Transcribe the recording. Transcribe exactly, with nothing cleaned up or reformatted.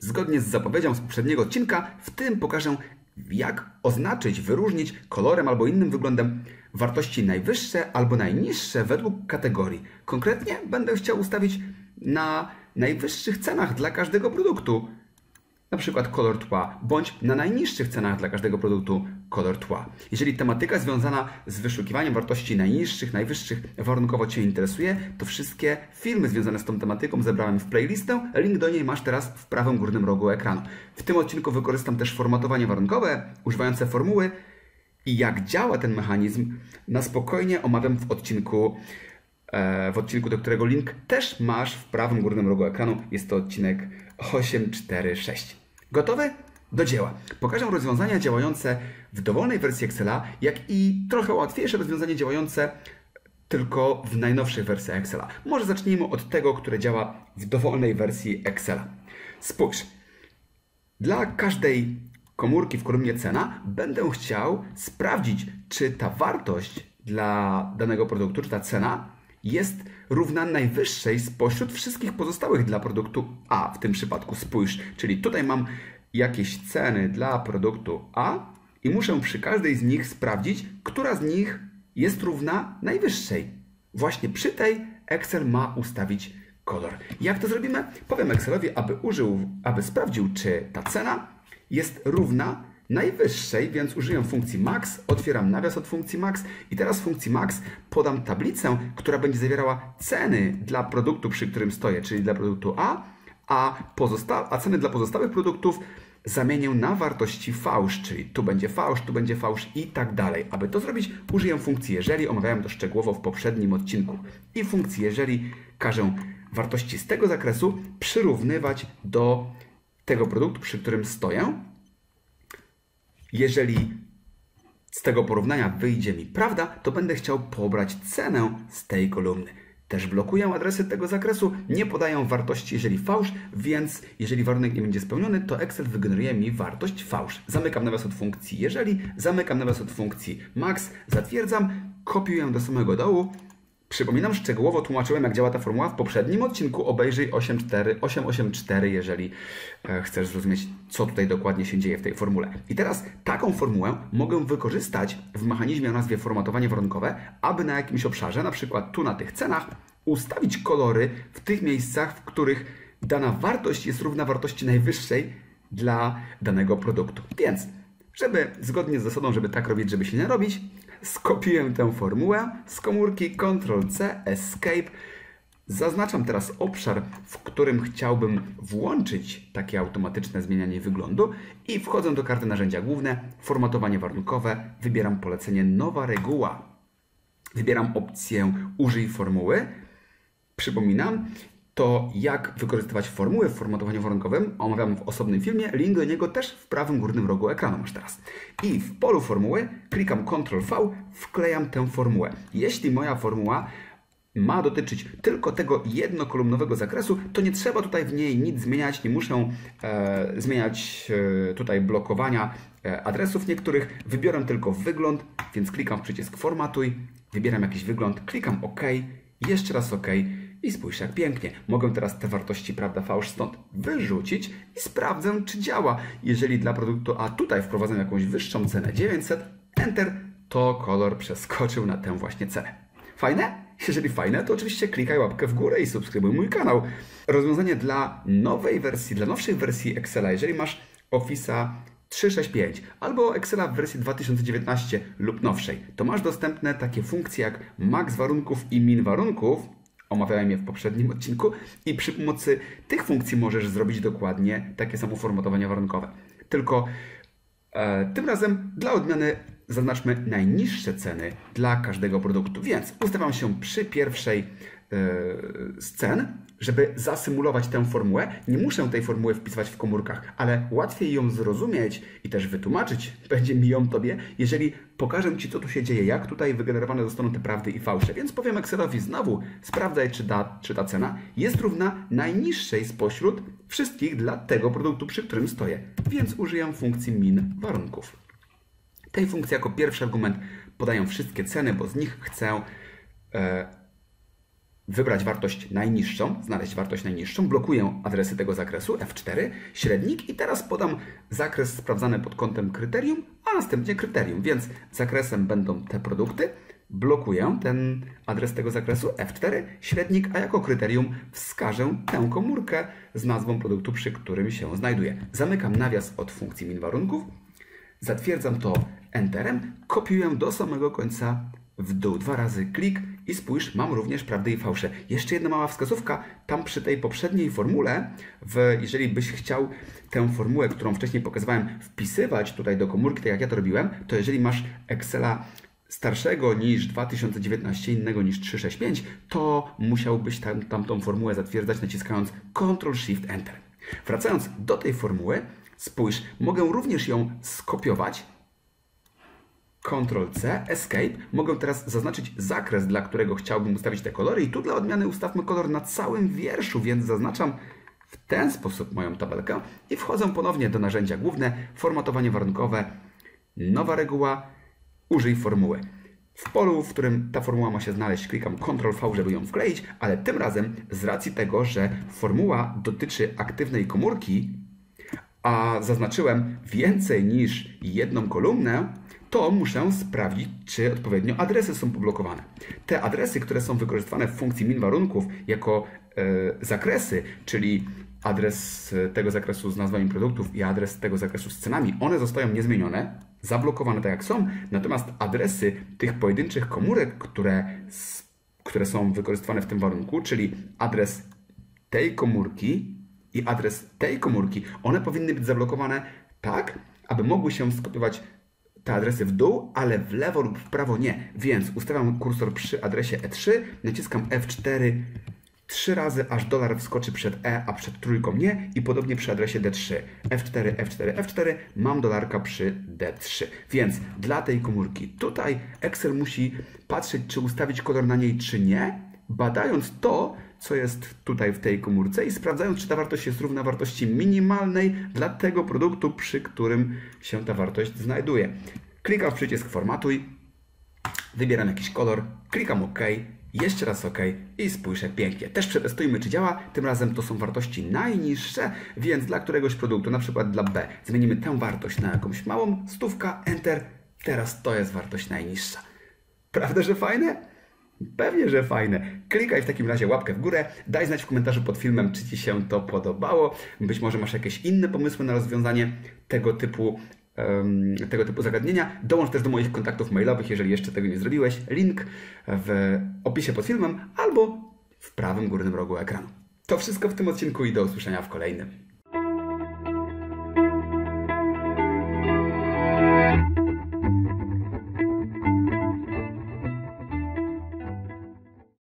Zgodnie z zapowiedzią z poprzedniego odcinka, w tym pokażę, jak oznaczyć, wyróżnić kolorem albo innym wyglądem wartości najwyższe albo najniższe według kategorii. Konkretnie będę chciał ustawić na najwyższych cenach dla każdego produktu, na przykład kolor tła, bądź na najniższych cenach dla każdego produktu kolor tła. Jeżeli tematyka związana z wyszukiwaniem wartości najniższych, najwyższych warunkowo Cię interesuje, to wszystkie filmy związane z tą tematyką zebrałem w playlistę. Link do niej masz teraz w prawym górnym rogu ekranu. W tym odcinku wykorzystam też formatowanie warunkowe, używające formuły i jak działa ten mechanizm, na spokojnie omawiam w odcinku, w odcinku, do którego link też masz w prawym górnym rogu ekranu. Jest to odcinek osiem cztery sześć. Gotowy? Do dzieła. Pokażę rozwiązania działające w dowolnej wersji Excela, jak i trochę łatwiejsze rozwiązanie działające tylko w najnowszej wersji Excela. Może zacznijmy od tego, które działa w dowolnej wersji Excela. Spójrz. Dla każdej komórki w kolumnie cena będę chciał sprawdzić, czy ta wartość dla danego produktu, czy ta cena jest równa najwyższej spośród wszystkich pozostałych dla produktu A. W tym przypadku spójrz, czyli tutaj mam jakieś ceny dla produktu A i muszę przy każdej z nich sprawdzić, która z nich jest równa najwyższej. Właśnie przy tej Excel ma ustawić kolor. Jak to zrobimy? Powiem Excelowi, aby użył, aby sprawdził, czy ta cena jest równa najwyższej, więc użyję funkcji max, otwieram nawias od funkcji max i teraz w funkcji max podam tablicę, która będzie zawierała ceny dla produktu, przy którym stoję, czyli dla produktu A, a, a ceny dla pozostałych produktów zamienię na wartości fałsz, czyli tu będzie fałsz, tu będzie fałsz i tak dalej. Aby to zrobić, użyję funkcji jeżeli, omawiałem to szczegółowo w poprzednim odcinku, i funkcji jeżeli każę wartości z tego zakresu przyrównywać do tego produktu, przy którym stoję. Jeżeli z tego porównania wyjdzie mi prawda, to będę chciał pobrać cenę z tej kolumny. Też blokuję adresy tego zakresu, nie podaję wartości jeżeli fałsz, więc jeżeli warunek nie będzie spełniony, to Excel wygeneruje mi wartość fałsz. Zamykam nawias od funkcji jeżeli, zamykam nawias od funkcji max, zatwierdzam, kopiuję do samego dołu. Przypominam, szczegółowo tłumaczyłem, jak działa ta formuła w poprzednim odcinku. Obejrzyj osiem cztery osiem osiem cztery, jeżeli chcesz zrozumieć, co tutaj dokładnie się dzieje w tej formule. I teraz taką formułę mogę wykorzystać w mechanizmie o nazwie formatowanie warunkowe, aby na jakimś obszarze, na przykład tu na tych cenach, ustawić kolory w tych miejscach, w których dana wartość jest równa wartości najwyższej dla danego produktu. Więc, żeby zgodnie z zasadą, żeby tak robić, żeby się nie robić, skopiuję tę formułę z komórki, kontrol C, Escape. Zaznaczam teraz obszar, w którym chciałbym włączyć takie automatyczne zmienianie wyglądu i wchodzę do karty narzędzia główne, formatowanie warunkowe, wybieram polecenie nowa reguła. Wybieram opcję użyj formuły. Przypominam, to jak wykorzystywać formuły w formatowaniu warunkowym omawiam w osobnym filmie, link do niego też w prawym górnym rogu ekranu masz teraz. I w polu formuły klikam kontrol V, wklejam tę formułę. Jeśli moja formuła ma dotyczyć tylko tego jednokolumnowego zakresu, to nie trzeba tutaj w niej nic zmieniać, nie muszę e, zmieniać e, tutaj blokowania e, adresów niektórych. Wybiorę tylko wygląd, więc klikam w przycisk formatuj, wybieram jakiś wygląd, klikam OK, jeszcze raz OK. I spójrz, jak pięknie. Mogę teraz te wartości prawda, fałsz stąd wyrzucić i sprawdzę, czy działa. Jeżeli dla produktu A tutaj wprowadzę jakąś wyższą cenę, dziewięćset, Enter, to kolor przeskoczył na tę właśnie cenę. Fajne? Jeżeli fajne, to oczywiście klikaj łapkę w górę i subskrybuj mój kanał. Rozwiązanie dla nowej wersji, dla nowszej wersji Excela, jeżeli masz Office'a trzysta sześćdziesiąt pięć albo Excela w wersji dwa tysiące dziewiętnaście lub nowszej, to masz dostępne takie funkcje jak MAKS warunków i MIN warunków. Omawiałem je w poprzednim odcinku i przy pomocy tych funkcji możesz zrobić dokładnie takie samo formatowanie warunkowe. Tylko e, tym razem dla odmiany zaznaczmy najniższe ceny dla każdego produktu. Więc ustawiam się przy pierwszej e, z cen, żeby zasymulować tę formułę. Nie muszę tej formuły wpisywać w komórkach, ale łatwiej ją zrozumieć i też wytłumaczyć będzie mi ją Tobie, jeżeli pokażę Ci, co tu się dzieje, jak tutaj wygenerowane zostaną te prawdy i fałsze. Więc powiem Excelowi znowu, sprawdzaj, czy, da, czy ta cena jest równa najniższej spośród wszystkich dla tego produktu, przy którym stoję. Więc użyję funkcji min warunków. Tej funkcji jako pierwszy argument podaję wszystkie ceny, bo z nich chcę e, wybrać wartość najniższą, znaleźć wartość najniższą, blokuję adresy tego zakresu, F cztery, średnik i teraz podam zakres sprawdzany pod kątem kryterium, a następnie kryterium, więc zakresem będą te produkty, blokuję ten adres tego zakresu, F cztery, średnik, a jako kryterium wskażę tę komórkę z nazwą produktu, przy którym się znajduje. Zamykam nawias od funkcji min warunków, zatwierdzam to enterem, kopiuję do samego końca w dół, dwa razy klik i spójrz, mam również prawdę i fałsze. Jeszcze jedna mała wskazówka, tam przy tej poprzedniej formule, w, jeżeli byś chciał tę formułę, którą wcześniej pokazywałem, wpisywać tutaj do komórki, tak jak ja to robiłem, to jeżeli masz Excela starszego niż dwa tysiące dziewiętnaście, innego niż trzysta sześćdziesiąt pięć, to musiałbyś tam, tamtą formułę zatwierdzać naciskając kontrol szyft enter. Wracając do tej formuły, spójrz, mogę również ją skopiować, kontrol C, Escape. Mogę teraz zaznaczyć zakres, dla którego chciałbym ustawić te kolory i tu dla odmiany ustawmy kolor na całym wierszu, więc zaznaczam w ten sposób moją tabelkę i wchodzę ponownie do narzędzia główne, formatowanie warunkowe, nowa reguła, użyj formuły. W polu, w którym ta formuła ma się znaleźć, klikam kontrol V, żeby ją wkleić, ale tym razem z racji tego, że formuła dotyczy aktywnej komórki, a zaznaczyłem więcej niż jedną kolumnę, to muszę sprawdzić, czy odpowiednio adresy są poblokowane. Te adresy, które są wykorzystywane w funkcji min warunków jako yy, zakresy, czyli adres tego zakresu z nazwami produktów i adres tego zakresu z cenami, one zostają niezmienione, zablokowane tak jak są, natomiast adresy tych pojedynczych komórek, które, które są wykorzystywane w tym warunku, czyli adres tej komórki i adres tej komórki, one powinny być zablokowane tak, aby mogły się skopiować te adresy w dół, ale w lewo lub w prawo nie. Więc ustawiam kursor przy adresie E trzy, naciskam F cztery trzy razy, aż dolar wskoczy przed E, a przed trójką nie i podobnie przy adresie D trzy. F cztery, F cztery, F cztery, mam dolarka przy D trzy. Więc dla tej komórki tutaj Excel musi patrzeć, czy ustawić kolor na niej, czy nie, badając to, co jest tutaj w tej komórce i sprawdzając, czy ta wartość jest równa wartości minimalnej dla tego produktu, przy którym się ta wartość znajduje. Klikam w przycisk formatuj, wybieram jakiś kolor, klikam OK, jeszcze raz OK i spójrzę pięknie. Też przetestujmy, czy działa. Tym razem to są wartości najniższe, więc dla któregoś produktu, na przykład dla B, zmienimy tę wartość na jakąś małą, stówka, enter, teraz to jest wartość najniższa. Prawda, że fajne? Pewnie, że fajne. Klikaj w takim razie łapkę w górę, daj znać w komentarzu pod filmem, czy Ci się to podobało. Być może masz jakieś inne pomysły na rozwiązanie tego typu, um, tego typu zagadnienia. Dołącz też do moich kontaktów mailowych, jeżeli jeszcze tego nie zrobiłeś. Link w opisie pod filmem albo w prawym górnym rogu ekranu. To wszystko w tym odcinku i do usłyszenia w kolejnym.